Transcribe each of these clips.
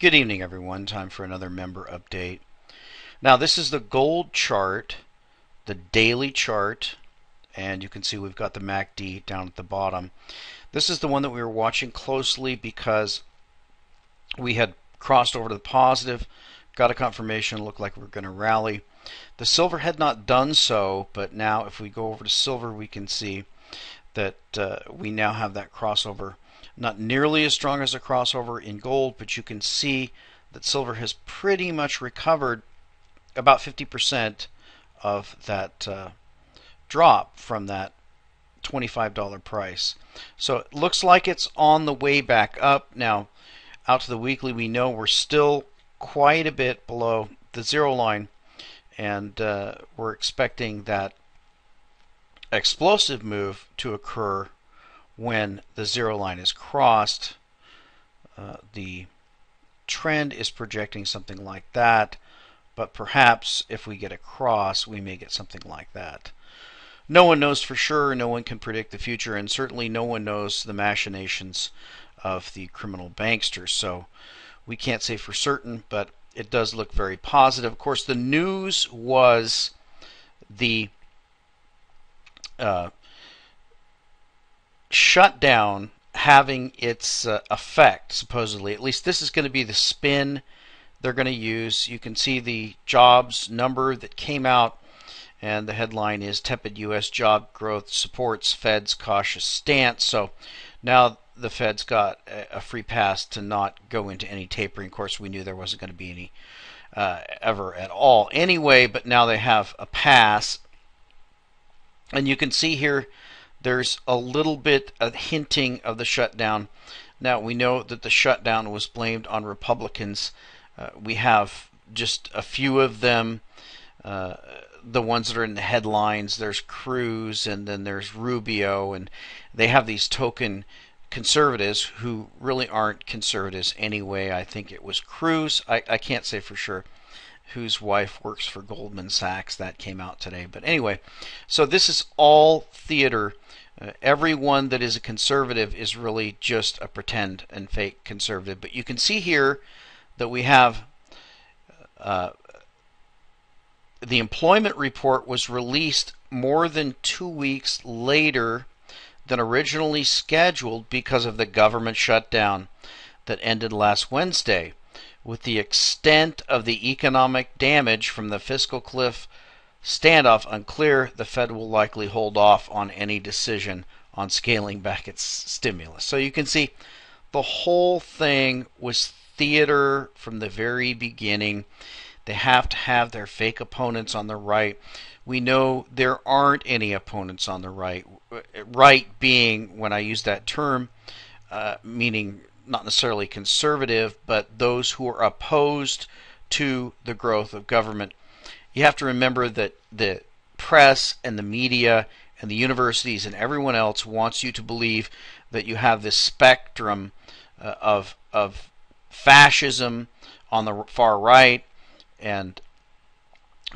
Good evening, everyone. Time for another member update. Now, this is the gold chart, the daily chart, and you can see we've got the MACD down at the bottom. This is the one that we were watching closely because we had crossed over to the positive, got a confirmation, looked like we were going to rally. The silver had not done so, but now if we go over to silver, we can see that we now have that crossover. Not nearly as strong as a crossover in gold, but you can see that silver has pretty much recovered about 50% of that drop from that $25 price. So it looks like it's on the way back up. Now, out to the weekly, we know we're still quite a bit below the zero line, and we're expecting that explosive move to occur when the zero line is crossed. The trend is projecting something like that, but perhaps if we get a cross, we may get something like that. No one knows for sure, no one can predict the future, and certainly no one knows the machinations of the criminal banksters, so we can't say for certain, but it does look very positive. Of course, the news was the shutdown having its effect, supposedly. At least this is going to be the spin they're going to use. You can see the jobs number that came out, and the headline is "Tepid U.S. Job Growth Supports Fed's Cautious Stance." So now the Fed's got a free pass to not go into any tapering. Of course, we knew there wasn't going to be any ever at all anyway, but now they have a pass. And you can see here there's a little bit of hinting of the shutdown. Now, we know that the shutdown was blamed on Republicans. We have just a few of them, the ones that are in the headlines. There's Cruz, and then there's Rubio, and they have these token conservatives who really aren't conservatives anyway. I think it was Cruz, I can't say for sure, whose wife works for Goldman Sachs. That came out today. But anyway, so this is all theater. Everyone that is a conservative is really just a pretend and fake conservative. But you can see here that we have the employment report was released more than 2 weeks later than originally scheduled because of the government shutdown that ended last Wednesday. With the extent of the economic damage from the fiscal cliff standoff unclear, the Fed will likely hold off on any decision on scaling back its stimulus. So you can see the whole thing was theater from the very beginning. They have to have their fake opponents on the right. We know there aren't any opponents on the right. Right being, when I use that term, meaning not necessarily conservative, but those who are opposed to the growth of government. You have to remember that the press and the media and the universities and everyone else wants you to believe that you have this spectrum of fascism on the far right and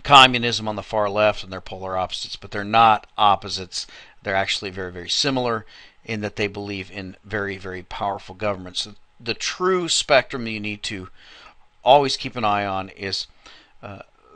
communism on the far left, and they're polar opposites, but they're not opposites. They're actually very, very similar in that they believe in very, very powerful governments. So the true spectrum you need to always keep an eye on is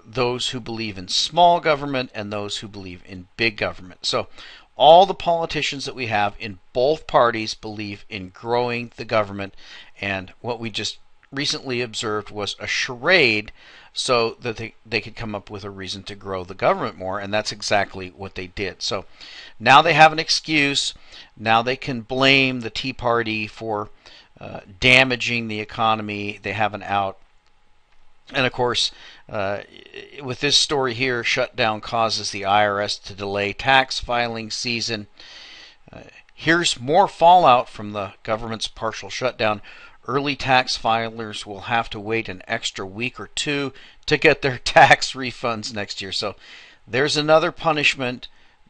those who believe in small government and those who believe in big government. So all the politicians that we have in both parties believe in growing the government, and what we just recently observed was a charade so that they could come up with a reason to grow the government more, and that's exactly what they did. So now they have an excuse. Now they can blame the Tea Party for damaging the economy. They have an out. And of course, with this story here, shutdown causes the IRS to delay tax filing season. Here's more fallout from the government's partial shutdown. Early tax filers will have to wait an extra week or two to get their tax refunds next year. So there's another punishment.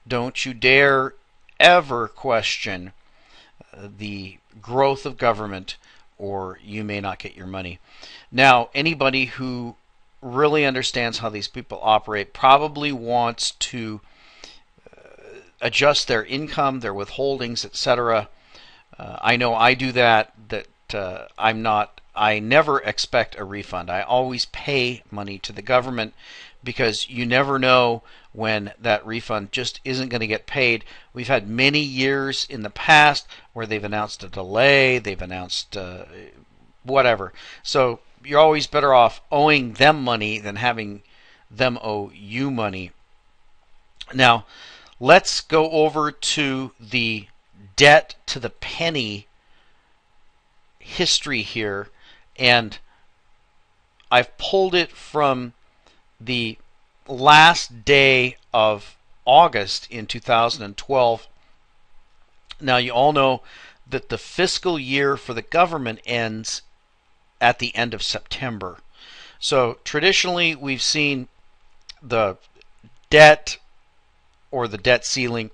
Don't you dare ever question the growth of government, or you may not get your money. Now, anybody who really understands how these people operate probably wants to adjust their income, their withholdings, etc. I know I do that. I'm not I never expect a refund. I always pay money to the government because you never know when that refund just isn't going to get paid. We've had many years in the past where they've announced a delay, they've announced whatever. So you're always better off owing them money than having them owe you money. Now, let's go over to the debt to the penny history here, and I've pulled it from the last day of August in 2012. Now, you all know that the fiscal year for the government ends at the end of September. So traditionally, we've seen the debt or the debt ceiling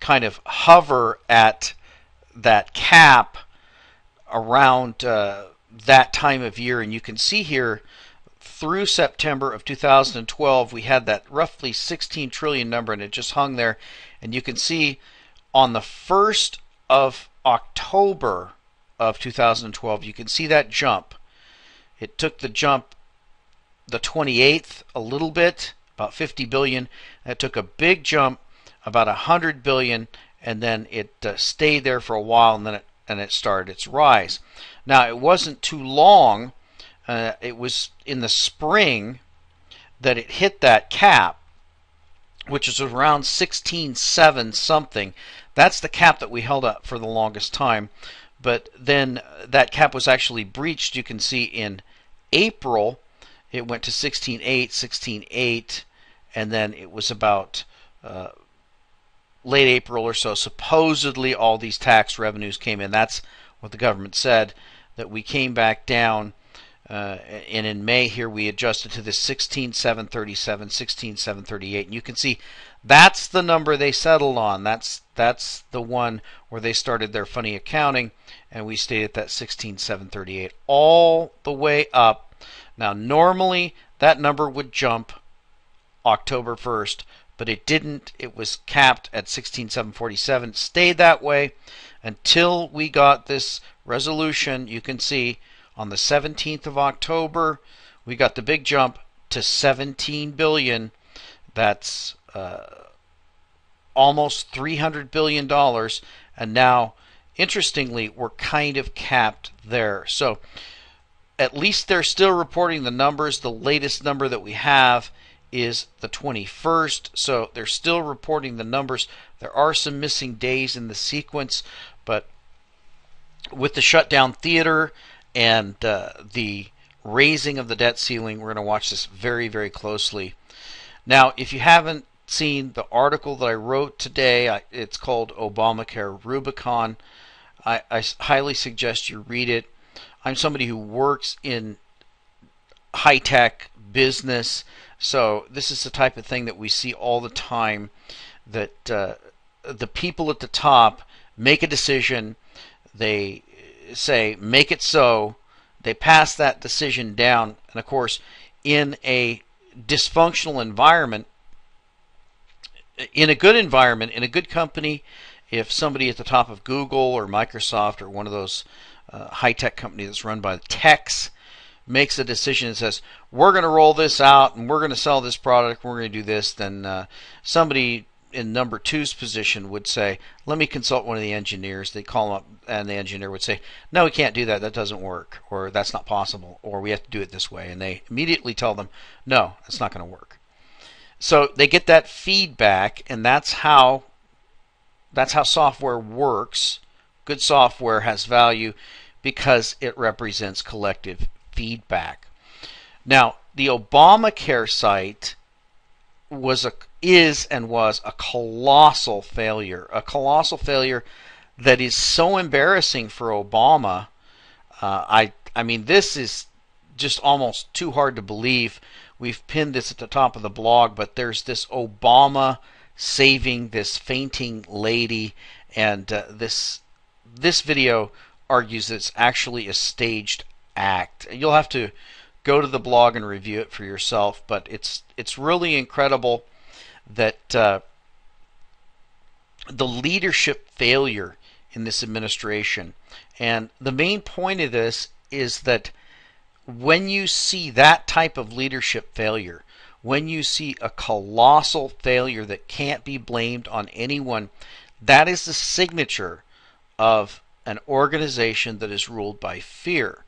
kind of hover at that cap around that time of year. And you can see here through September of 2012, we had that roughly 16 trillion number, and it just hung there. And you can see on the 1st of October of 2012, you can see that jump. It took the jump the 28th a little bit, about 50 billion. That took a big jump, about 100 billion, and then it stayed there for a while, and then it started its rise. Now, it wasn't too long. It was in the spring that it hit that cap, which is around 16.7 something. That's the cap that we held up for the longest time. But then that cap was actually breached. You can see in April it went to 16.8, 16.8, and then it was about late April or so. Supposedly all these tax revenues came in. That's what the government said, that we came back down. And in May here we adjusted to the 16.737, 16.738, and you can see that's the number they settled on. That's the one where they started their funny accounting, and we stayed at that 16.738 all the way up. Now, normally that number would jump October 1st, but it didn't. It was capped at 16.747, stayed that way until we got this resolution. You can see on the 17th of October, we got the big jump to 17 billion. That's almost $300 billion. And now, interestingly, we're kind of capped there. So at least they're still reporting the numbers. The latest number that we have is the 21st. So they're still reporting the numbers. There are some missing days in the sequence, but with the shutdown theater and the raising of the debt ceiling, we're going to watch this very, very closely. Now, if you haven't seen the article that I wrote today, it's called Obamacare Rubicon. I highly suggest you read it. I'm somebody who works in high-tech business, so this is the type of thing that we see all the time, that the people at the top make a decision, they say make it so, they pass that decision down, and of course in a dysfunctional environment. In a good environment, in a good company, if somebody at the top of Google or Microsoft or one of those high-tech companies that's run by the techs makes a decision and says we're going to roll this out and we're going to sell this product, we're going to do this, then somebody in number two's position would say, let me consult one of the engineers. They call them up, and the engineer would say, no, we can't do that, that doesn't work, or that's not possible, or we have to do it this way. And they immediately tell them, no, that's not going to work. So they get that feedback, and that's how software works. Good software has value because it represents collective feedback. Now, the Obamacare site was a colossal failure. A colossal failure that is so embarrassing for Obama. I mean, this is just almost too hard to believe. We've pinned this at the top of the blog, but there's this Obama saving this fainting lady, and this video argues that it's actually a staged act. You'll have to go to the blog and review it for yourself, but it's really incredible that the leadership failure in this administration. And the main point of this is that when you see that type of leadership failure, when you see a colossal failure that can't be blamed on anyone, that is the signature of an organization that is ruled by fear.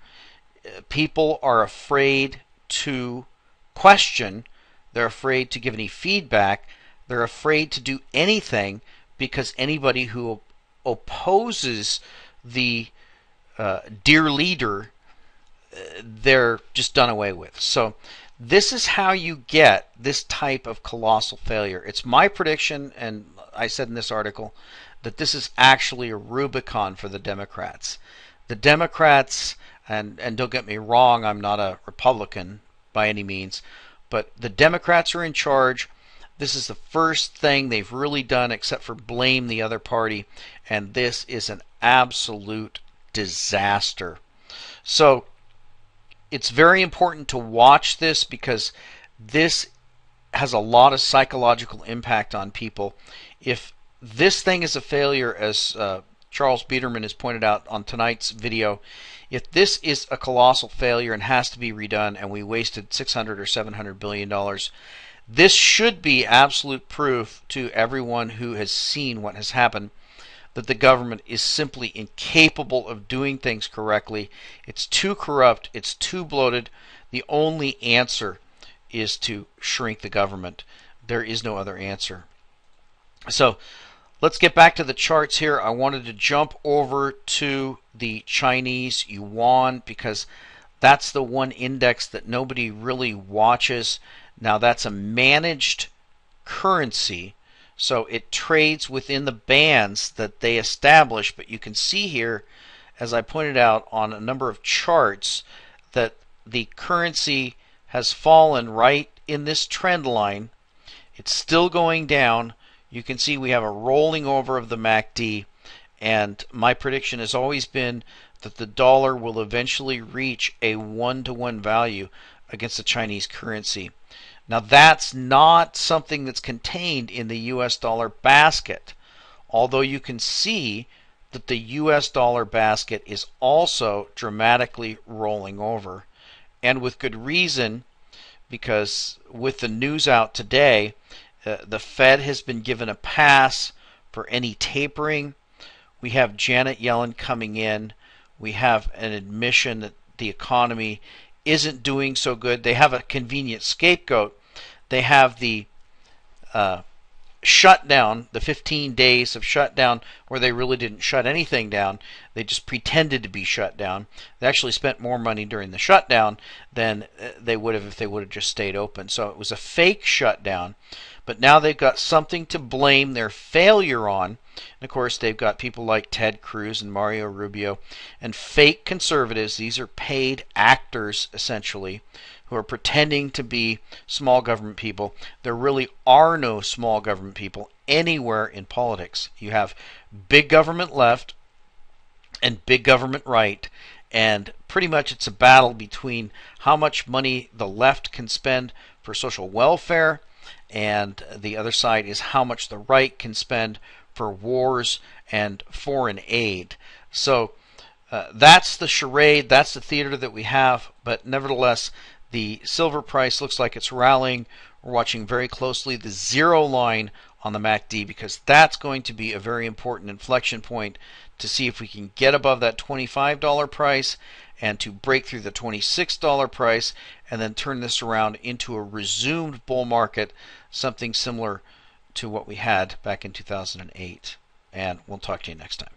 People are afraid to question. They're afraid to give any feedback. They're afraid to do anything because anybody who opposes the dear leader, they're just done away with. So this is how you get this type of colossal failure. It's my prediction, and I said in this article, that this is actually a Rubicon for the Democrats. The Democrats, and don't get me wrong, I'm not a Republican by any means, but the Democrats are in charge. This is the first thing they've really done except for blame the other party, and this is an absolute disaster. So it's very important to watch this because this has a lot of psychological impact on people. If this thing is a failure, as Charles Biederman has pointed out on tonight's video, if this is a colossal failure and has to be redone, and we wasted $600 or $700 billion, this should be absolute proof to everyone who has seen what has happened that the government is simply incapable of doing things correctly. It's too corrupt. It's too bloated. The only answer is to shrink the government. There is no other answer. So let's get back to the charts here. I wanted to jump over to the Chinese yuan because that's the one index that nobody really watches. Now that's a managed currency, so it trades within the bands that they establish, but you can see here, as I pointed out on a number of charts, that the currency has fallen right in this trend line. It's still going down. You can see we have a rolling over of the MACD, and my prediction has always been that the dollar will eventually reach a one-to-one value against the Chinese currency. Now that's not something that's contained in the US dollar basket, although you can see that the US dollar basket is also dramatically rolling over, and with good reason, because with the news out today, the Fed has been given a pass for any tapering. We have Janet Yellen coming in. We have an admission that the economy isn't doing so good. They have a convenient scapegoat. They have the shutdown, the 15 days of shutdown, where they really didn't shut anything down. They just pretended to be shut down. They actually spent more money during the shutdown than they would have if they would have just stayed open. So it was a fake shutdown. But now they've got something to blame their failure on. And of course, they've got people like Ted Cruz and Mario Rubio and fake conservatives. These are paid actors, essentially, who are pretending to be small government people. There really are no small government people anywhere in politics. You have big government left and big government right. And pretty much it's a battle between how much money the left can spend for social welfare, and the other side is how much the right can spend for wars and foreign aid. So that's the charade, that's the theater that we have, but nevertheless, the silver price looks like it's rallying. We're watching very closely the zero line on the MACD because that's going to be a very important inflection point to see if we can get above that $25 price and to break through the $26 price and then turn this around into a resumed bull market, something similar to what we had back in 2008. And we'll talk to you next time.